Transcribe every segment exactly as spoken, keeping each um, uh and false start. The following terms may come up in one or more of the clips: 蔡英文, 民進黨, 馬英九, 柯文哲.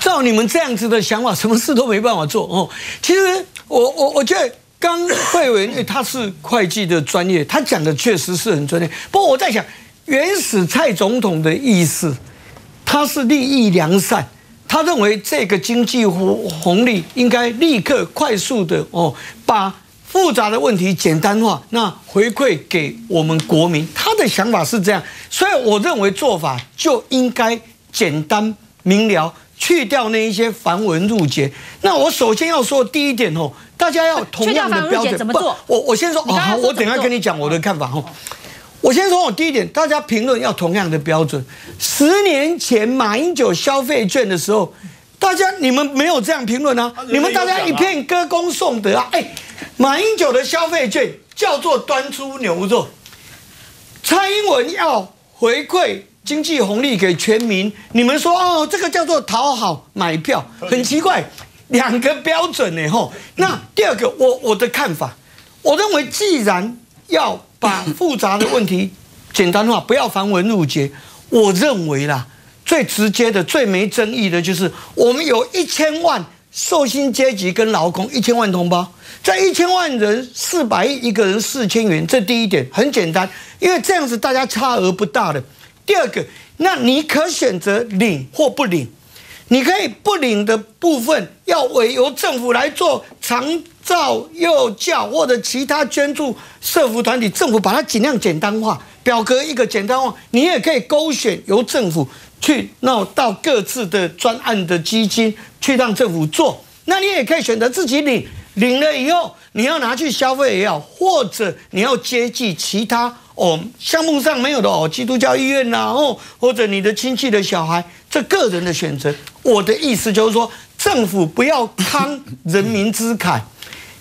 照你们这样子的想法，什么事都没办法做哦。其实我我我觉得刚慧文他是会计的专业，他讲的确实是很专业。不过我在想，原始蔡总统的意思，他是利益良善。 他认为这个经济红利应该立刻、快速的哦，把复杂的问题简单化，那回馈给我们国民。他的想法是这样，所以我认为做法就应该简单明了，去掉那一些繁文缛节。那我首先要说第一点哦，大家要同样的标准。怎么做？我我先说哦，好，我等一下跟你讲我的看法哦。我先说，我第一点，大家评论要同样的标准。十年前马英九消费券的时候，大家你们没有这样评论啊，你们大家一片歌功颂德啊。哎，马英九的消费券叫做端出牛肉，蔡英文要回馈经济红利给全民，你们说哦，这个叫做讨好买票，很奇怪，两个标准呢吼。那第二个，我我的看法，我认为既然要 把复杂的问题简单化，不要繁文缛节。我认为啦，最直接的、最没争议的就是，我们有一千万受薪阶级跟劳工，一千万同胞，在一千万人四百亿，一个人四千元，这第一点很简单，因为这样子大家差额不大的。第二个，那你可选择领或不领，你可以不领的部分要委由政府来做长 照幼教或者其他捐助社福团体，政府把它尽量简单化，表格一个简单化，你也可以勾选由政府去闹到各自的专案的基金去让政府做，那你也可以选择自己领，领了以后你要拿去消费也好，或者你要接济其他哦项目上没有的哦基督教医院呐、啊、哦，或者你的亲戚的小孩，这个人的选择。我的意思就是说，政府不要慷人民之慨。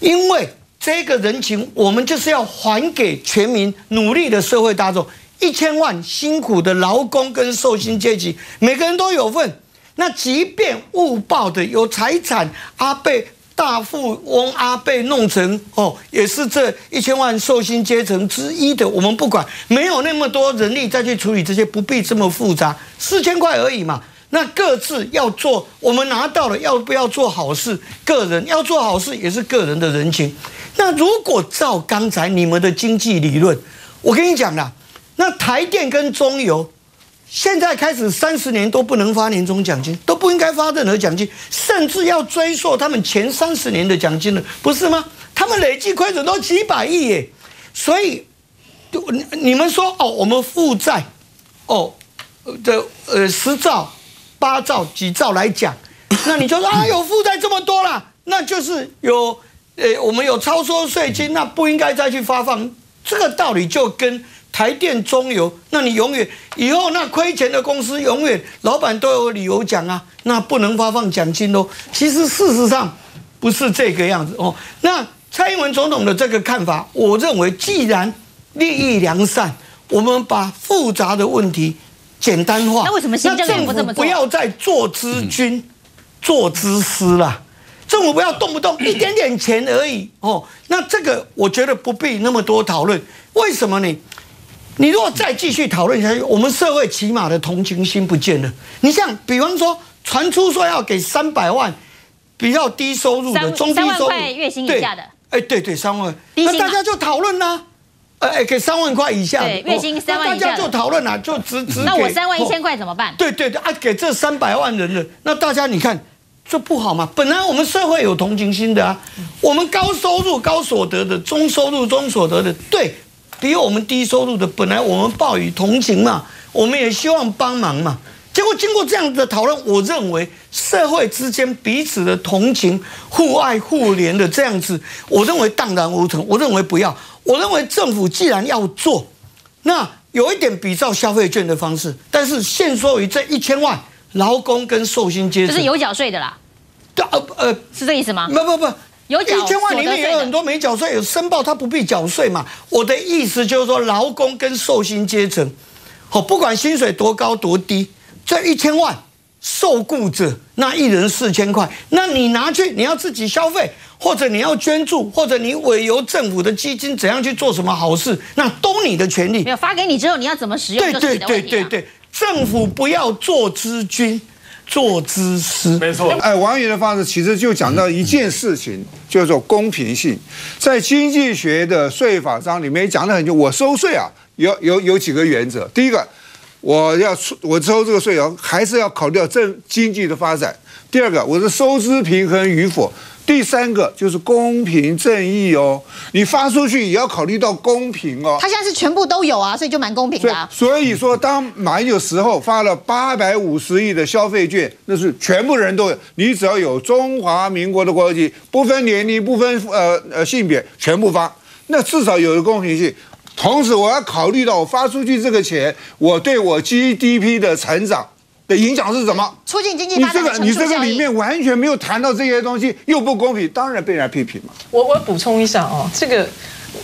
因为这个人情，我们就是要还给全民努力的社会大众，一千万辛苦的劳工跟受薪阶级，每个人都有份。那即便误报的有财产，阿贝大富翁阿贝弄成哦，也是这一千万受薪阶层之一的，我们不管，没有那么多人力再去处理这些，不必这么复杂，四千块而已嘛。 那各自要做，我们拿到了要不要做好事？个人要做好事也是个人的人情。那如果照刚才你们的经济理论，我跟你讲啦，那台电跟中油现在开始三十年都不能发年终奖金，都不应该发任何奖金，甚至要追溯他们前三十年的奖金了，不是吗？他们累计亏损都几百亿耶，所以你们说哦，我们负债哦的呃十兆。 八兆几兆来讲，那你就说啊，有负债这么多啦，那就是有，呃，我们有超收税金，那不应该再去发放。这个道理就跟台电、中油，那你永远以后那亏钱的公司，永远老板都有理由讲啊，那不能发放奖金咯。其实事实上不是这个样子哦。那蔡英文总统的这个看法，我认为既然利益良善，我们把复杂的问题 简单化，那为什么行政院不这么做？不要再做之君、做之师啦，政府不要动不动一点点钱而已哦。那这个我觉得不必那么多讨论。为什么呢？你如果再继续讨论下去，我们社会起码的同情心不见了。你像，比方说传出说要给三百万比较低收入的中低收入月薪以下的，哎，对对，三万，那大家就讨论啦。 呃，给三万块以下，对，月薪三万以下，大家就讨论啦，就只只那我三万一千块怎么办？对对对，啊，给这三百万人了，那大家你看，这不好嘛？本来我们社会有同情心的啊，我们高收入高所得的，中收入中所得的，对比我们低收入的，本来我们抱以同情嘛，我们也希望帮忙嘛。结果经过这样的讨论，我认为社会之间彼此的同情、互爱互怜的这样子，我认为荡然无存，我认为不要。 我认为政府既然要做，那有一点比照消费券的方式，但是限缩于这一千万劳工跟受薪阶层，就是有缴税的啦。对，呃呃，是这意思吗？不不不，有缴一千万里面也有很多没缴税，有申报他不必缴税嘛。我的意思就是说，劳工跟受薪阶层，好，不管薪水多高多低，这一千万受雇者那一人四千块，那你拿去你要自己消费。 或者你要捐助，或者你委由政府的基金怎样去做什么好事，那都你的权利。没有发给你之后，你要怎么使用？对对对对对，政府不要做之君，做之师。没错。哎，王云的方式其实就讲到一件事情，叫做公平性。在经济学的税法章里面也讲得很久。我收税啊，有有有几个原则。第一个，我要出我收这个税啊，还是要考虑到政经济的发展。第二个，我的收支平衡与否。 第三个就是公平正义哦，你发出去也要考虑到公平哦。他现在是全部都有啊，所以就蛮公平的、啊。所以说，当马英九时候发了八百五十亿的消费券，那是全部人都有，你只要有中华民国的国籍，不分年龄、不分呃呃性别，全部发，那至少有了公平性。同时，我要考虑到我发出去这个钱，我对我 G D P 的成长。 的影响是什么？促进经济发展。你这个你这个里面完全没有谈到这些东西，又不公平，当然被人家批评嘛。我我补充一下哦，这个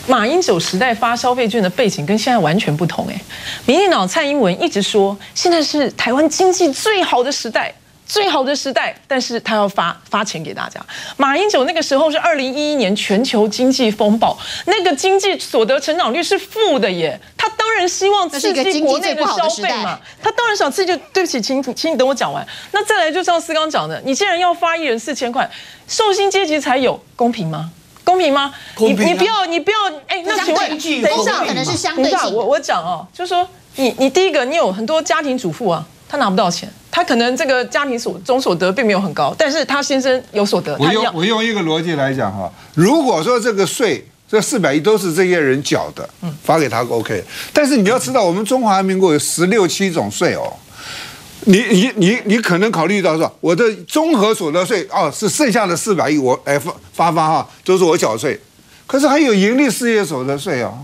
马英九时代发消费券的背景跟现在完全不同哎。民进党蔡英文一直说现在是台湾经济最好的时代，最好的时代，但是他要发发钱给大家。马英九那个时候是二零一一年全球经济风暴，那个经济所得成长率是负的耶。他。 当然希望刺激国内的消费嘛，他当然想刺激。对不起，请请你等我讲完。那再来，就像思刚讲的，你既然要发一人四千块，受薪阶级才有，公平吗？公平吗？你你不要你不要哎，那请问等一下，可能是相对性。我我讲哦，就是说你你第一个，你有很多家庭主妇啊，她拿不到钱，她可能这个家庭所中所得并没有很高，但是她先生有所得。我用我用一个逻辑来讲哈，如果说这个税。 这四百亿都是这些人缴的，发给他 OK。但是你要知道，我们中华民国有十六七种税哦。你你你你可能考虑到说，我的综合所得税哦是剩下的四百亿，我哎发发发哈，都是我缴税。可是还有盈利事业所得税哦，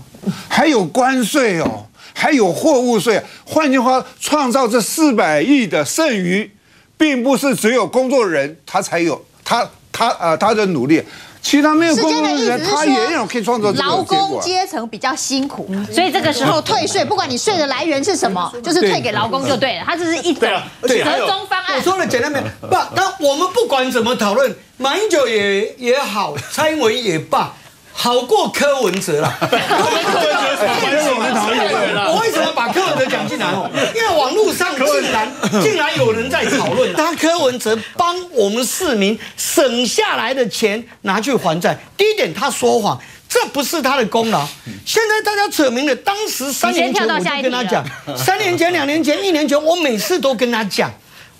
还有关税哦，还有货物税。换句话，创造这四百亿的剩余，并不是只有工作人他才有，他他啊他的努力。 其他没有工作的人，他也有可以创造劳工阶层比较辛苦，所以这个时候退税，不管你税的来源是什么，就是退给劳工就对了。他这是一种折中方案。我说了简单点，不，但我们不管怎么讨论，马英九也也好，蔡英文也罢，好过柯文哲啦。柯文哲，我为什么把柯文哲讲进来哦？因为网络上竟然竟然有人在讨论他柯文哲帮我们市民省下来的钱拿去还债。第一点，他说谎，这不是他的功劳。现在大家扯明了，当时三年前我就跟他讲，三年前、两年前、一年前，我每次都跟他讲，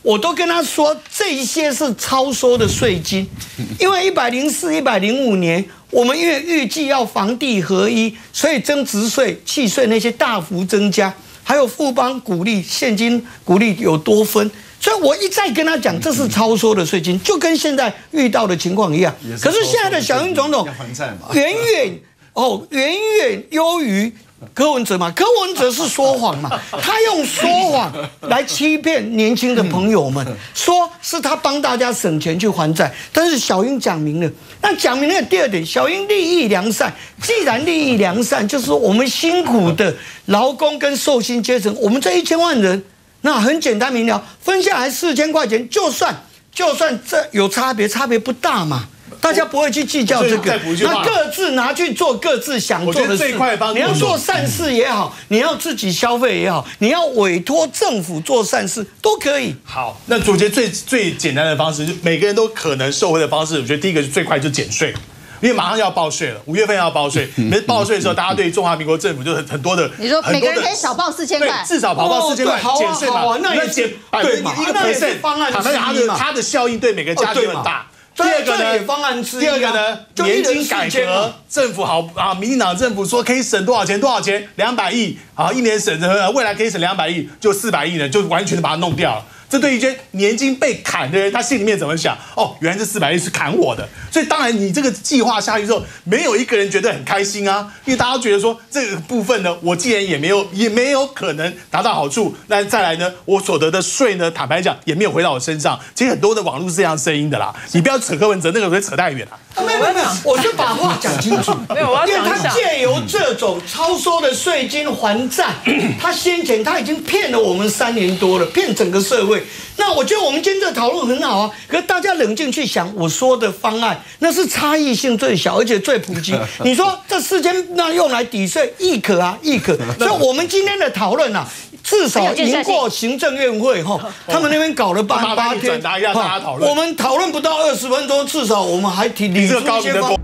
我都跟他说这一些是超收的税金，因为一百零四、一百零五年。 我们因为预计要房地合一，所以增值税、契税那些大幅增加，还有富邦股利、现金股利有多分，所以我一再跟他讲，这是超收的税金，就跟现在遇到的情况一样。可是现在的小英总统远远哦，远远优于柯文哲嘛，柯文哲是说谎嘛，他用说谎来欺骗年轻的朋友们，说是他帮大家省钱去还债，但是小英讲明了。 那讲明了第二点，小英利益良善。既然利益良善，就是我们辛苦的劳工跟受薪阶层，我们这一千万人，那很简单明了，分下来四千块钱，就算就算这有差别，差别不大嘛，大家不会去计较这个。那各自拿去做各自想做的事。你要做善事也好，你要自己消费也好，你要委托政府做善事都可以。好，那我觉得最最简单的方式，每个人都可能受惠的方式，我觉得第一个是最快就减税。 因为马上要报税了，五月份要报税。每次报税的时候，大家对中华民国政府就是很多的，你说每个人可以少报四千块，至少少报四千块减税嘛，那也减对嘛，一个 percent 方案，它的它的效应对每个家庭很大。第二个呢，方案之一，第二个呢，年金改革，政府好啊，民进党政府说可以省多少钱多少钱，两百亿啊，一年省着，未来可以省两百亿，就四百亿呢，就完全的把它弄掉了。 这对于一些年金被砍的人，他心里面怎么想？哦，原来这四百亿是砍我的，所以当然你这个计划下去之后，没有一个人觉得很开心啊，因为大家觉得说这个部分呢，我既然也没有也没有可能达到好处，那再来呢，我所得的税呢，坦白讲也没有回到我身上。其实很多的网络是这样声音的啦，你不要扯柯文哲那个会扯太远了。没有没有，我就把话讲清楚，因为他借由这种超收的税金还债，他先前他已经骗了我们三年多了，骗整个社会。 那我觉得我们今天这讨论很好啊，可大家冷静去想，我说的方案那是差异性最小，而且最普及。你说这四千那用来抵税亦可啊，亦可。所以我们今天的讨论啊，至少赢过行政院会哈，他们那边搞了八八天，我们讨论不到二十分钟，至少我们还提理出一些方。